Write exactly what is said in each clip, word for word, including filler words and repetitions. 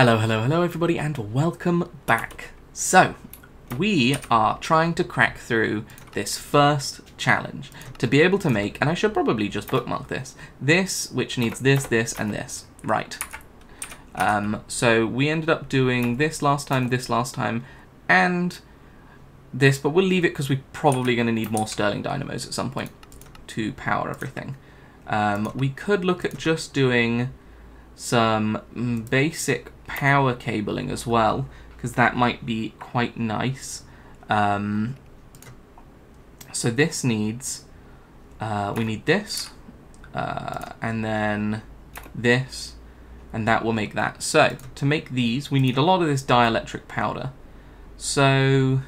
Hello, hello, hello everybody, and welcome back. So, we are trying to crack through this first challenge to be able to make, and I should probably just bookmark this, this, which needs this, this, and this. Right. Um, so we ended up doing this last time, this last time, and this, but we'll leave it because we're probably going to need more Stirling Dynamos at some point to power everything. Um, we could look at just doing some basic power cabling as well, because that might be quite nice. Um, so this needs, uh, we need this, uh, and then this, and that will make that. So to make these, we need a lot of this dielectric powder. So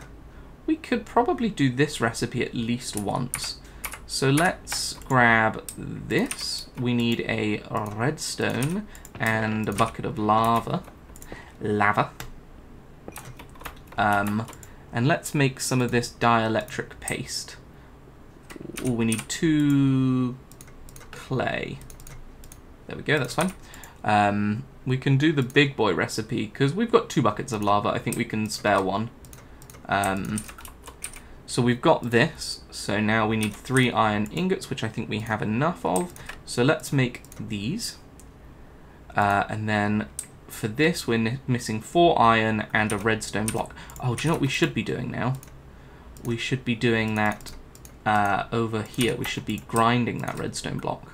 we could probably do this recipe at least once. So let's grab this. We need a redstone and a bucket of lava. Lava. Um, and let's make some of this dielectric paste. Ooh, we need two clay. There we go, that's fine. Um, we can do the big boy recipe because we've got two buckets of lava. I think we can spare one. Um, So we've got this, so now we need three iron ingots, which I think we have enough of. So let's make these. Uh, and then for this, we're missing four iron and a redstone block. Oh, do you know what we should be doing now? We should be doing that uh, over here. We should be grinding that redstone block.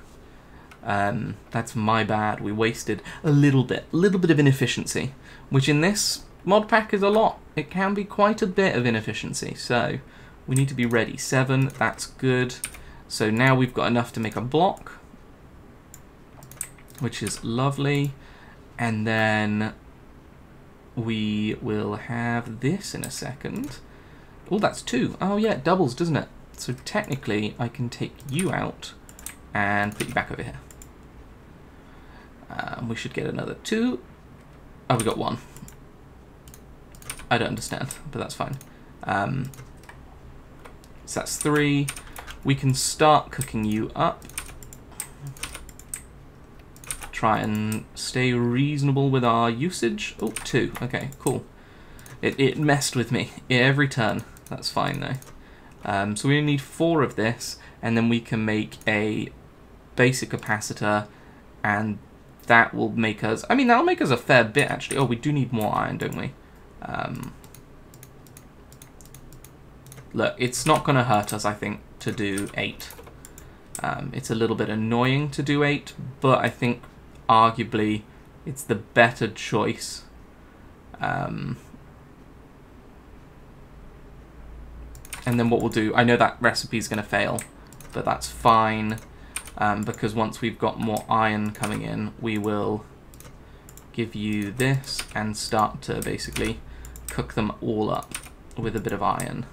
Um, that's my bad. We wasted a little bit, a little bit of inefficiency, which in this mod pack is a lot. It can be quite a bit of inefficiency, so we need to be ready. Seven, that's good. So now we've got enough to make a block, which is lovely. And then we will have this in a second. Oh, that's two. Oh yeah, it doubles, doesn't it? So technically I can take you out and put you back over here. Um, we should get another two. Oh, we got one. I don't understand, but that's fine. Um, So that's three. We can start cooking you up. Try and stay reasonable with our usage. Oh, two. Okay, cool. It, it messed with me every turn. That's fine, though. Um, so we need four of this, and then we can make a basic capacitor, and that will make us... I mean, that'll make us a fair bit, actually. Oh, we do need more iron, don't we? Um... Look, it's not going to hurt us, I think, to do eight. Um, it's a little bit annoying to do eight, but I think, arguably, it's the better choice. Um, and then what we'll do... I know that recipe's going to fail, but that's fine, um, because once we've got more iron coming in, we will give you this and start to basically cook them all up with a bit of iron.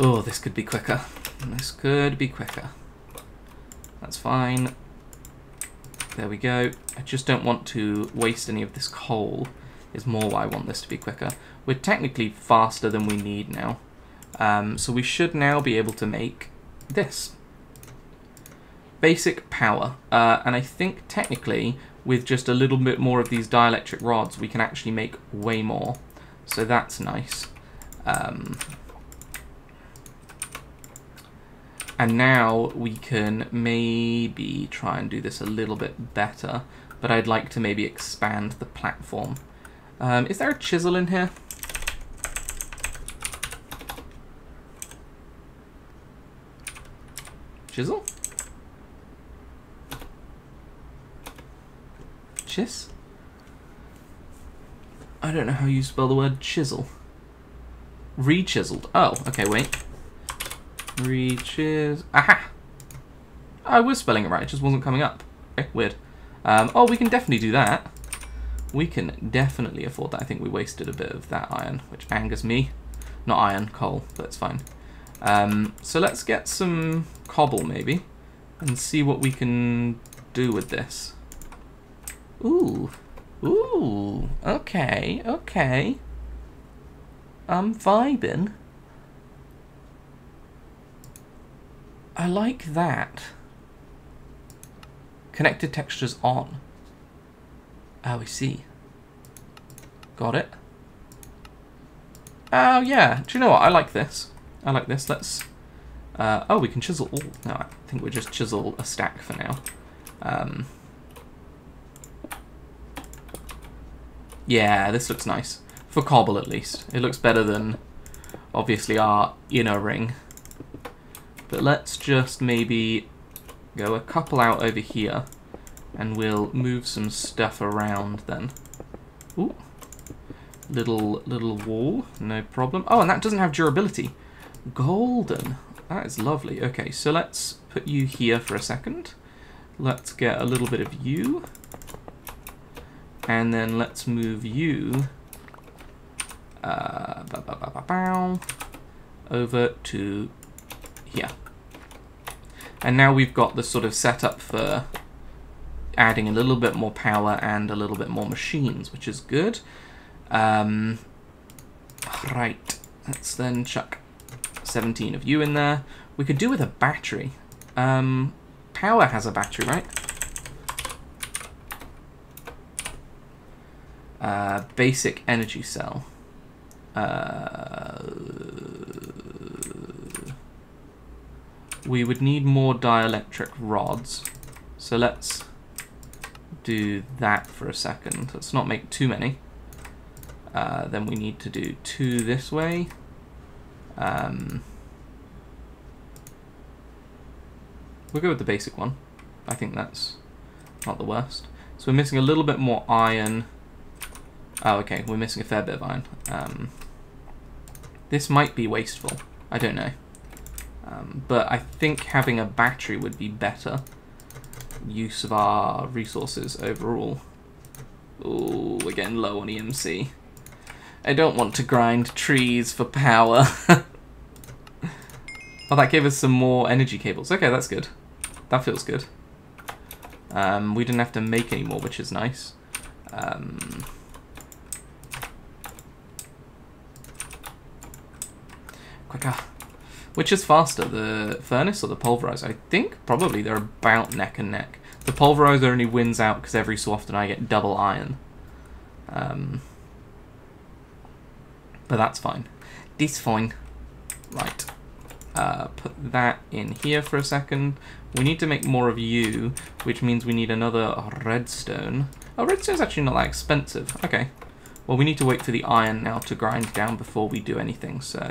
Oh, this could be quicker. This could be quicker. That's fine. There we go. I just don't want to waste any of this coal, is more why I want this to be quicker. We're technically faster than we need now. Um, so we should now be able to make this. Basic power. Uh, and I think technically, with just a little bit more of these dielectric rods, we can actually make way more. So that's nice. Um... And now we can maybe try and do this a little bit better, but I'd like to maybe expand the platform. Um, is there a chisel in here? Chisel? Chis? I don't know how you spell the word chisel. Re-chiseled. Oh, okay, wait. Reaches. Aha! I was spelling it right, it just wasn't coming up. Okay, weird. Um, oh, we can definitely do that. We can definitely afford that. I think we wasted a bit of that iron, which angers me. Not iron, coal, but it's fine. Um, so let's get some cobble, maybe, and see what we can do with this. Ooh. Ooh. Okay, okay. I'm vibing. I like that. Connected textures on. Ah, we see. Got it. Oh, yeah. Do you know what? I like this. I like this. Let's... Uh, oh, we can chisel all... No, I think we just chisel a stack for now. Um, yeah, this looks nice. For cobble, at least. It looks better than, obviously, our inner ring. But let's just maybe go a couple out over here. And we'll move some stuff around then. Ooh. Little, little wall. No problem. Oh, and that doesn't have durability. Golden. That is lovely. Okay, so let's put you here for a second. Let's get a little bit of you. And then let's move you uh, bow, bow, bow, bow, bow, over to here. And now we've got the sort of setup for adding a little bit more power and a little bit more machines, which is good. Um, right, let's then chuck seventeen of you in there. We could do with a battery. Um, power has a battery, right? Uh, basic energy cell. Uh, we would need more dielectric rods. So let's do that for a second. Let's not make too many. Uh, then we need to do two this way. Um, we'll go with the basic one. I think that's not the worst. So we're missing a little bit more iron. Oh, okay, we're missing a fair bit of iron. Um, this might be wasteful. I don't know. Um, but I think having a battery would be better use of our resources overall. Ooh, again, low on E M C. I don't want to grind trees for power. Oh, that gave us some more energy cables. Okay, that's good. That feels good. Um, we didn't have to make any more, which is nice. Um, quicker. Which is faster, the furnace or the pulverizer? I think probably they're about neck and neck. The pulverizer only wins out because every so often I get double iron. Um, but that's fine. This fine. Right. Uh, put that in here for a second. We need to make more of you, which means we need another redstone. Oh, redstone's actually not that expensive. Okay. Well, we need to wait for the iron now to grind down before we do anything, so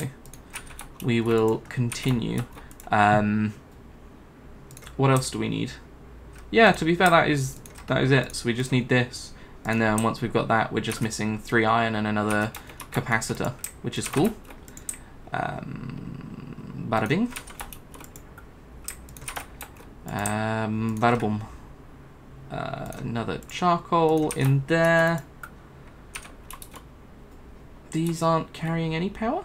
we will continue. Um, what else do we need? Yeah, to be fair, that is that is it. So we just need this, and then once we've got that, we're just missing three iron and another capacitor, which is cool. Um, bada bing. Um, bada boom. Uh, another charcoal in there. These aren't carrying any power?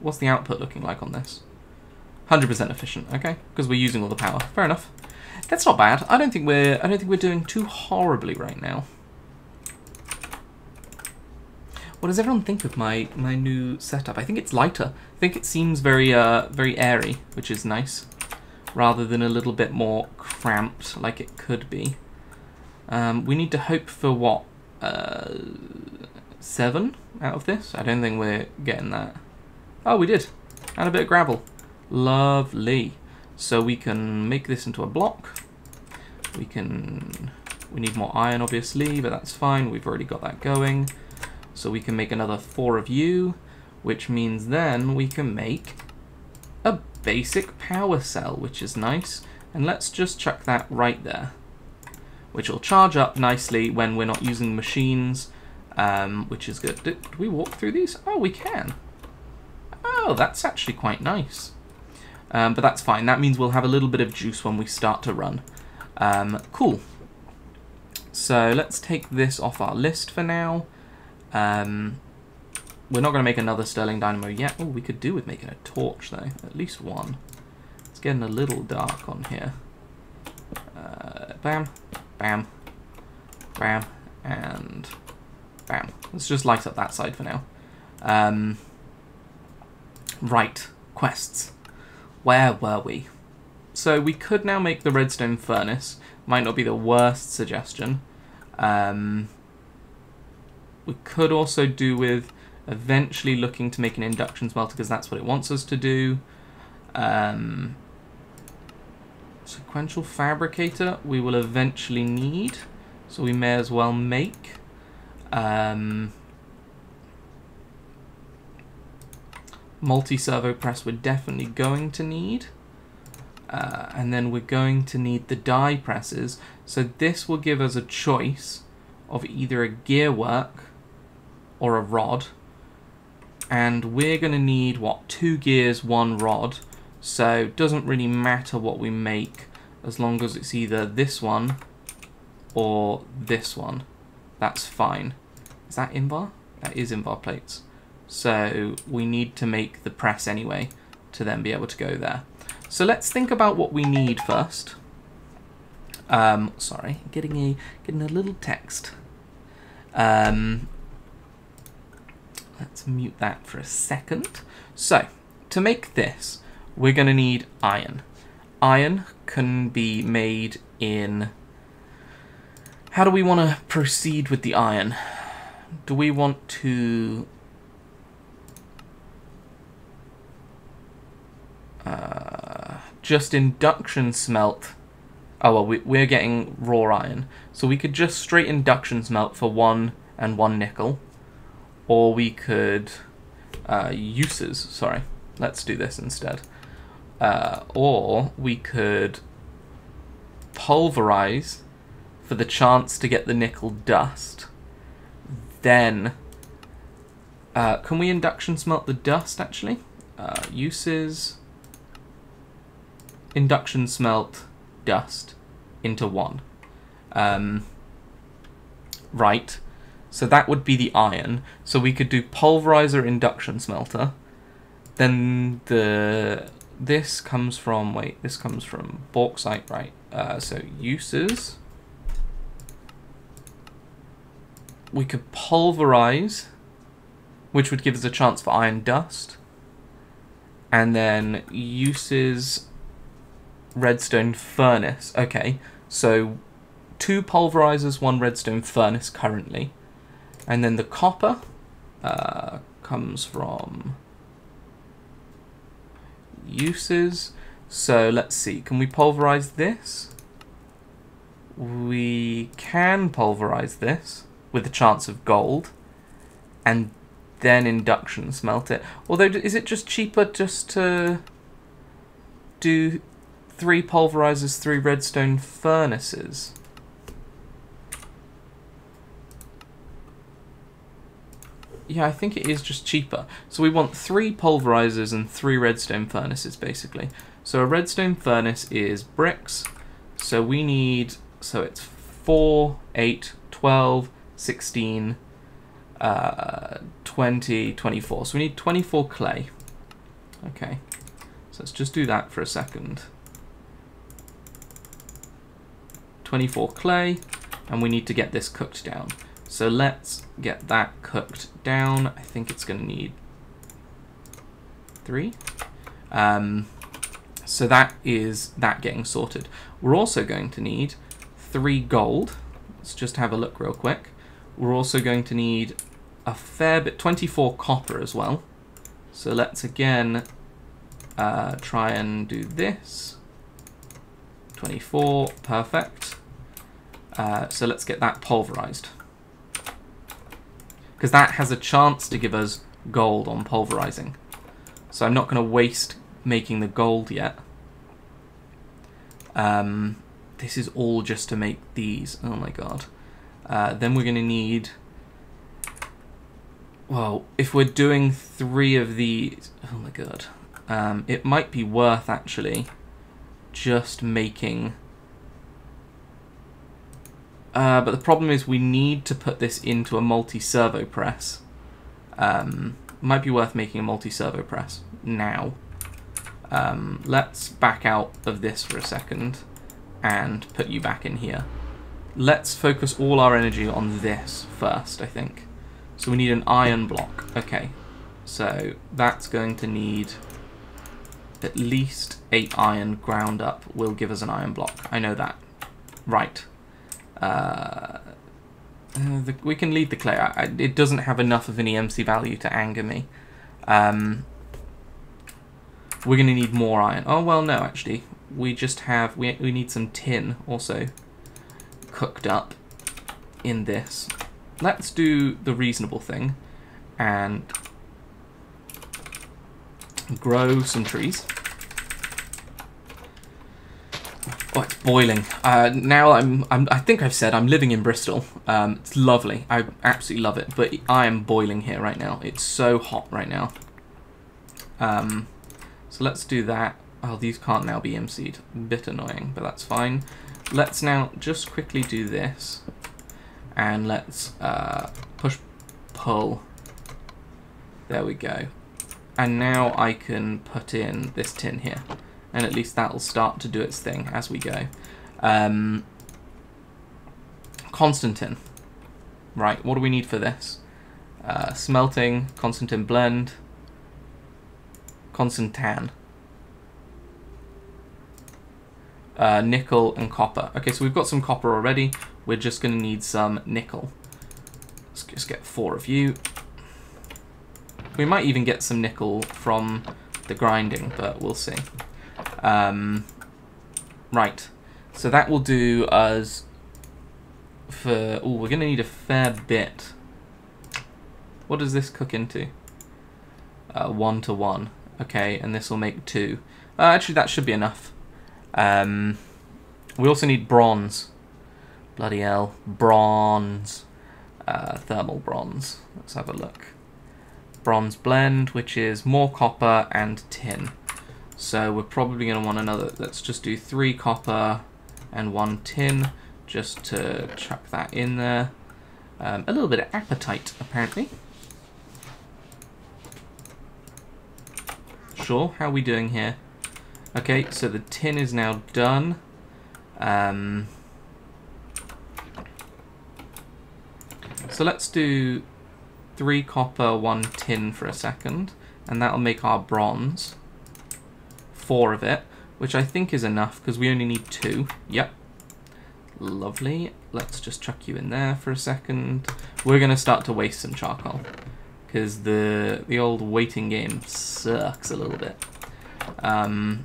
What's the output looking like on this? one hundred percent efficient, okay, because we're using all the power. Fair enough. That's not bad. I don't think we're I don't think we're doing too horribly right now. What does everyone think of my my new setup? I think it's lighter. I think it seems very uh very airy, which is nice, rather than a little bit more cramped like it could be. Um, we need to hope for what uh, seven out of this. I don't think we're getting that. Oh, we did, and a bit of gravel. Lovely. So we can make this into a block. We can, we need more iron obviously, but that's fine. We've already got that going. So we can make another four of you, which means then we can make a basic power cell, which is nice. And let's just chuck that right there, which will charge up nicely when we're not using machines, um, which is good. Did, did we walk through these? Oh, we can. Oh, that's actually quite nice. Um, but that's fine. That means we'll have a little bit of juice when we start to run. Um, cool. So let's take this off our list for now. Um, we're not going to make another Stirling Dynamo yet. Oh, we could do with making a torch, though. At least one. It's getting a little dark on here. Uh, bam, bam, bam, and bam. Let's just light up that side for now. Um, right. Quests. Where were we? So we could now make the redstone furnace. might not be the worst suggestion. Um, we could also do with eventually looking to make an induction smelter, because that's what it wants us to do. Um, sequential fabricator we will eventually need, so we may as well make. Um, multi-servo press we're definitely going to need. Uh, and then we're going to need the die presses. So this will give us a choice of either a gearwork or a rod. And we're going to need, what, two gears, one rod. So it doesn't really matter what we make as long as it's either this one or this one. That's fine. Is that invar? That is invar plates. So we need to make the press anyway to then be able to go there. So let's think about what we need first. Um, sorry, getting a getting a little text. Um, let's mute that for a second. So to make this, we're going to need iron. Iron can be made in. How do we want to proceed with the iron? Do we want to? Uh, just induction smelt. Oh, well, we, we're getting raw iron. So we could just straight induction smelt for one and one nickel. Or we could... Uh, uses, sorry. Let's do this instead. Uh, or we could pulverize for the chance to get the nickel dust. Then... Uh, can we induction smelt the dust, actually? Uh, uses... Induction smelt dust into one. Um, right, so that would be the iron. So we could do pulverizer induction smelter. Then the this comes from, wait, this comes from bauxite, right? Uh, so uses. We could pulverize, which would give us a chance for iron dust. And then uses... redstone furnace. Okay, so two pulverizers, one redstone furnace currently, and then the copper uh, comes from uses. So let's see, can we pulverize this? We can pulverize this with a chance of gold, and then induction smelt it. Although, is it just cheaper just to do three pulverizers, three redstone furnaces? Yeah, I think it is just cheaper. So we want three pulverizers and three redstone furnaces, basically. So a redstone furnace is bricks. So we need, so it's four, eight, twelve, sixteen, uh, twenty, twenty-four. So we need twenty-four clay. Okay, so let's just do that for a second. twenty-four clay, and we need to get this cooked down. So let's get that cooked down. I think it's going to need three. Um, so that is that getting sorted. We're also going to need three gold. Let's just have a look real quick. We're also going to need a fair bit, twenty-four copper as well. So let's again uh, try and do this. twenty-four, perfect. Uh, so let's get that pulverized, because that has a chance to give us gold on pulverizing. So I'm not going to waste making the gold yet. Um, this is all just to make these. Oh my god. Uh, then we're going to need... Well, if we're doing three of these... Oh my god. Um, it might be worth, actually... just making uh, but the problem is we need to put this into a multi-servo press. Um, might be worth making a multi-servo press now. Um, let's back out of this for a second and put you back in here. Let's focus all our energy on this first, I think. So we need an iron block. Okay, so that's going to need at least eight iron ground up will give us an iron block. I know that. Right. Uh, uh, the, we can leave the clay. I, I, it doesn't have enough of an E M C value to anger me. Um, we're going to need more iron. Oh, well, no, actually. We just have... We, we need some tin also cooked up in this. Let's do the reasonable thing and grow some trees. Oh, it's boiling. Uh, now I'm, I'm, I think I've said I'm living in Bristol. Um, it's lovely. I absolutely love it, but I am boiling here right now. It's so hot right now. Um, so let's do that. Oh, these can't now be M C'd. A bit annoying, but that's fine. Let's now just quickly do this, and let's uh, push, pull. There we go. And now I can put in this tin here, and at least that'll start to do its thing as we go. Um, Constantin. Right, what do we need for this? Uh, smelting, Constantin blend, Constantan. Uh, nickel and copper. Okay, so we've got some copper already. We're just going to need some nickel. Let's just get four of you. We might even get some nickel from the grinding, but we'll see. Um, right, so that will do us for... Oh, we're going to need a fair bit. What does this cook into? Uh, one to one. Okay, and this will make two. Uh, actually, that should be enough. Um, we also need bronze. Bloody hell. Bronze. Uh, thermal bronze. Let's have a look. Bronze blend, which is more copper and tin. So we're probably going to want another. Let's just do three copper and one tin, just to chuck that in there. Um, a little bit of appetite, apparently. Sure, how are we doing here? Okay, so the tin is now done. Um, so let's do three copper, one tin for a second, and that'll make our bronze. Four of it, which I think is enough because we only need two. Yep. Lovely. Let's just chuck you in there for a second. We're going to start to waste some charcoal because the the old waiting game sucks a little bit. Um,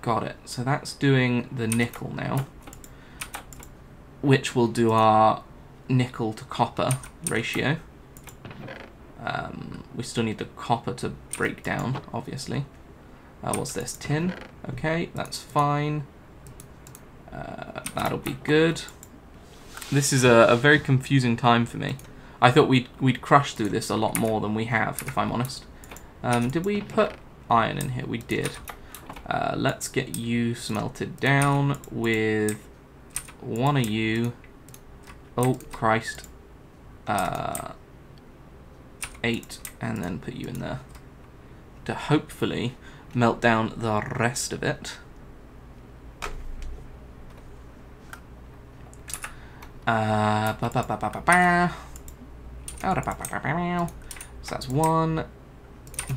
got it. So that's doing the nickel now, which will do our nickel to copper ratio. Um, we still need the copper to break down, obviously. Uh, what's this? Tin. Okay, that's fine. Uh, that'll be good. This is a, a very confusing time for me. I thought we'd, we'd crush through this a lot more than we have, if I'm honest. Um, did we put iron in here? We did. Uh, let's get you smelted down with one of you. Oh, Christ. Uh, eight, and then put you in there to hopefully melt down the rest of it. Uh, ba ba ba ba ba ba. Oh, da ba ba ba ba. So that's one,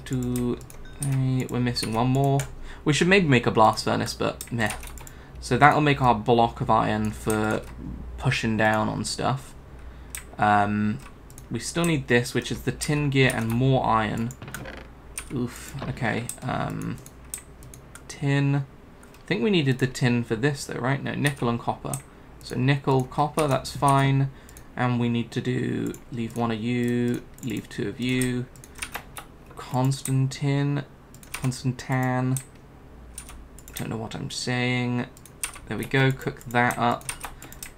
two, three. We're missing one more. We should maybe make a blast furnace, but meh. So that'll make our block of iron for pushing down on stuff. Um, we still need this, which is the tin gear and more iron. Oof, okay, um, tin, I think we needed the tin for this though, right? No, nickel and copper. So nickel, copper, that's fine, and we need to do, leave one of you, leave two of you, Constantin, Constantan, don't know what I'm saying, there we go, cook that up,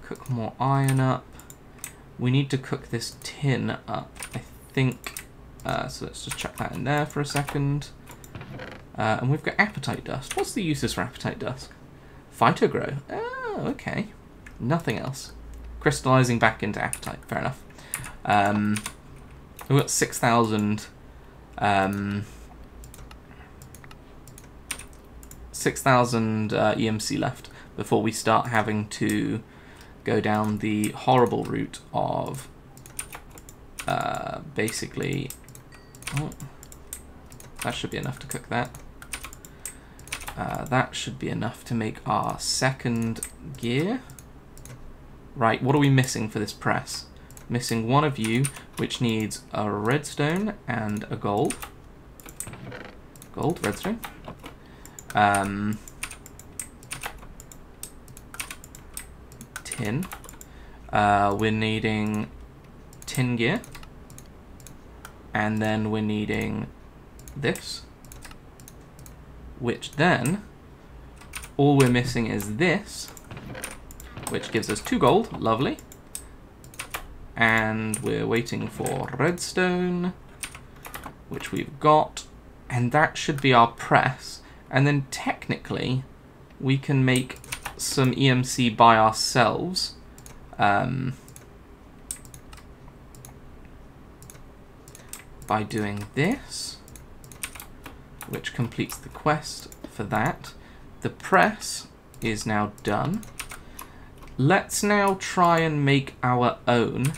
cook more iron up, we need to cook this tin up, I think. Uh, so let's just chuck that in there for a second. Uh, and we've got appetite dust. What's the uses for appetite dust? Phytogrow. Oh, okay. Nothing else. Crystallizing back into appetite. Fair enough. Um, we've got six thousand... Um, six thousand uh, E M C left before we start having to go down the horrible route of uh, basically... Oh, that should be enough to cook that. Uh, that should be enough to make our second gear. Right, what are we missing for this press? Missing one of you, which needs a redstone and a gold. Gold, redstone. Um, tin. Uh, we're needing tin gear. And then we're needing this. Which then, all we're missing is this, which gives us two gold, lovely. And we're waiting for redstone, which we've got. And that should be our press. And then technically, we can make some E M C by ourselves. Um, by doing this, which completes the quest for that. The press is now done. Let's now try and make our own.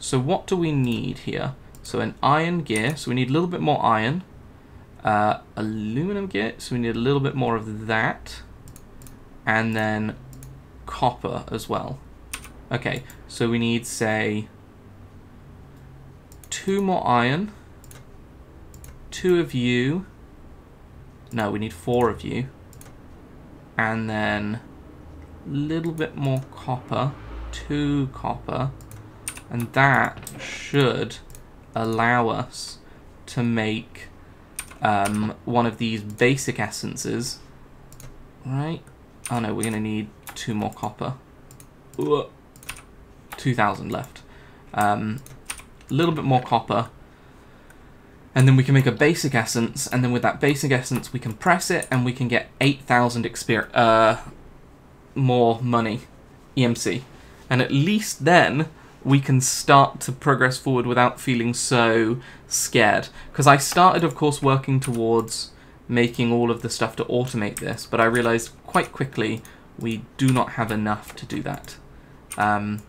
So what do we need here? So an iron gear, so we need a little bit more iron. Uh, aluminum gear, so we need a little bit more of that. And then copper as well. Okay, so we need, say, two more iron, two of you. No, we need four of you. And then a little bit more copper. Two copper. And that should allow us to make um, one of these basic essences. Right? Oh no, we're going to need two more copper. two thousand left. Um, a little bit more copper. And then we can make a basic essence, and then with that basic essence we can press it and we can get eight thousand exper- uh, more money, E M C. And at least then we can start to progress forward without feeling so scared. Because I started, of course, working towards making all of the stuff to automate this, but I realized quite quickly we do not have enough to do that. Um,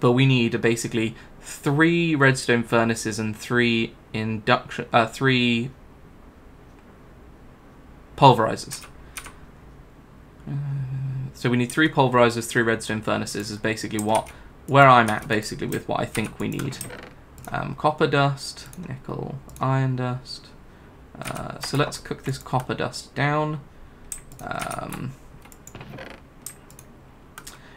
but we need basically three redstone furnaces and three induction, uh, three pulverizers. Uh, so we need three pulverizers, three redstone furnaces is basically what, where I'm at basically with what I think we need. Um, copper dust, nickel, iron dust. Uh, so let's cook this copper dust down. Um,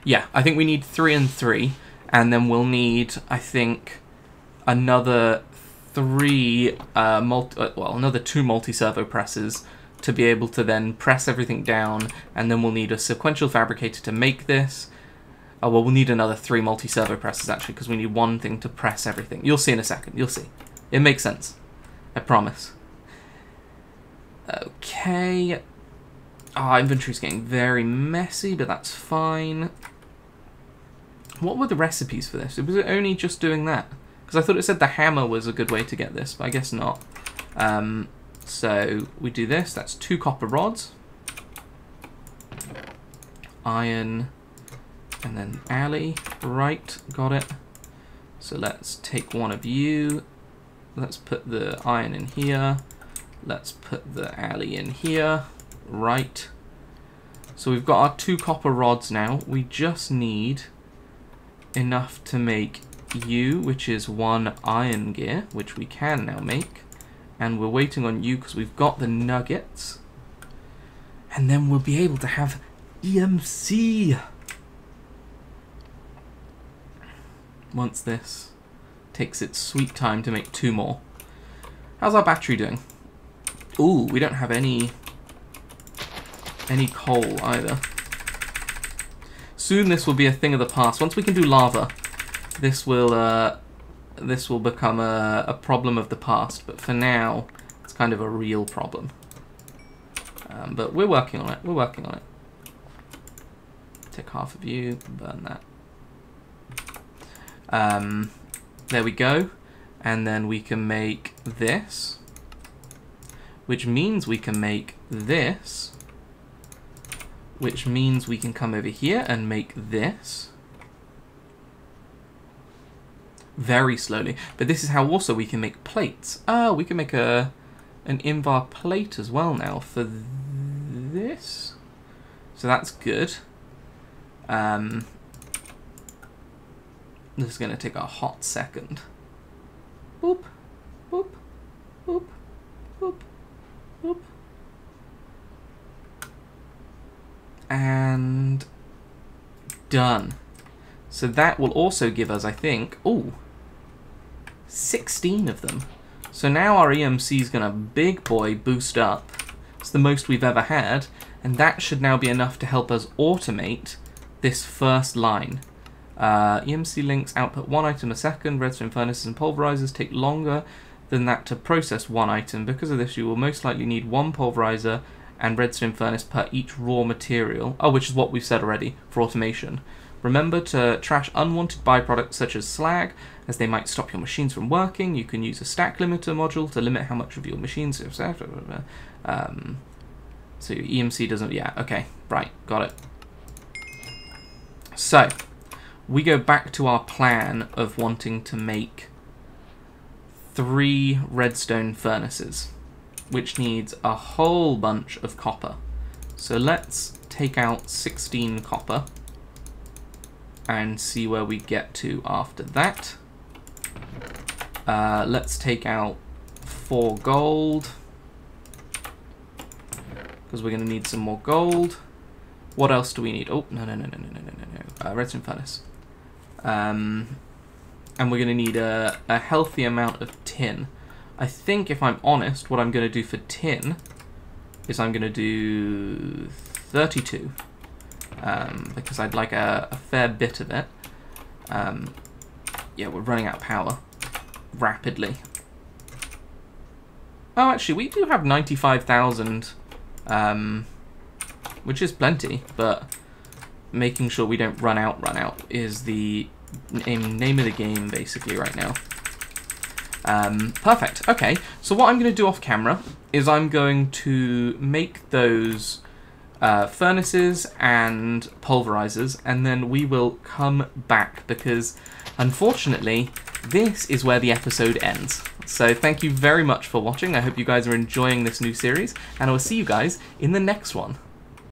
yeah, I think we need three and three. And then we'll need, I think, another three, uh, multi, well, another two multi-servo presses to be able to then press everything down. And then we'll need a sequential fabricator to make this. Oh, well, we'll need another three multi-servo presses, actually, because we need one thing to press everything. You'll see in a second. You'll see. It makes sense. I promise. Okay. Ah, oh, inventory's getting very messy, but that's fine. What were the recipes for this? Was it only just doing that? Because I thought it said the hammer was a good way to get this, but I guess not. Um, so we do this. That's two copper rods. Iron. And then alley. Right. Got it. So let's take one of you. Let's put the iron in here. Let's put the alley in here. Right. So we've got our two copper rods now. We just need enough to make you, which is one iron gear, which we can now make, and we're waiting on you because we've got the nuggets, and then we'll be able to have E M C once this takes its sweet time to make two more. How's our battery doing? Ooh, we don't have any any coal either. Soon this will be a thing of the past. Once we can do lava, this will uh, this will become a, a problem of the past. But for now, it's kind of a real problem. Um, but we're working on it. We're working on it. Take half of you, burn that. Um, there we go. And then we can make this, which means we can make this. Which means we can come over here and make this. Very slowly. But this is how also we can make plates. Oh, we can make a an Invar plate as well now for th this. So that's good. Um, this is going to take a hot second. Boop, boop, boop, boop, boop. And done. So that will also give us, I think, ooh, sixteen of them. So now our E M C is going to big boy boost up. It's the most we've ever had. And that should now be enough to help us automate this first line. Uh, E M C links output one item a second. Redstone furnaces and pulverizers take longer than that to process one item. Because of this, you will most likely need one pulverizer and redstone furnace per each raw material. Oh, which is what we've said already for automation. Remember to trash unwanted byproducts such as slag, as they might stop your machines from working. You can use a stack limiter module to limit how much of your machines... Um, so your E M C doesn't... Yeah, okay, right, got it. So, we go back to our plan of wanting to make three redstone furnaces, which needs a whole bunch of copper. So let's take out sixteen copper and see where we get to after that. Uh, let's take out four gold, because we're gonna need some more gold. What else do we need? Oh, no, no, no, no, no, no, no, no. Uh, redstone furnace. Um, and we're gonna need a, a healthy amount of tin. I think, if I'm honest, what I'm gonna do for tin is I'm gonna do thirty-two. Um, because I'd like a, a fair bit of it. Um, yeah, we're running out of power rapidly. Oh, actually, we do have ninety-five thousand, um, which is plenty, but making sure we don't run out, run out is the name, name of the game, basically, right now. Um, perfect. Okay, so what I'm going to do off camera is I'm going to make those... Uh, furnaces and pulverizers, and then we will come back, because unfortunately this is where the episode ends. So thank you very much for watching. I hope you guys are enjoying this new series, and I will see you guys in the next one.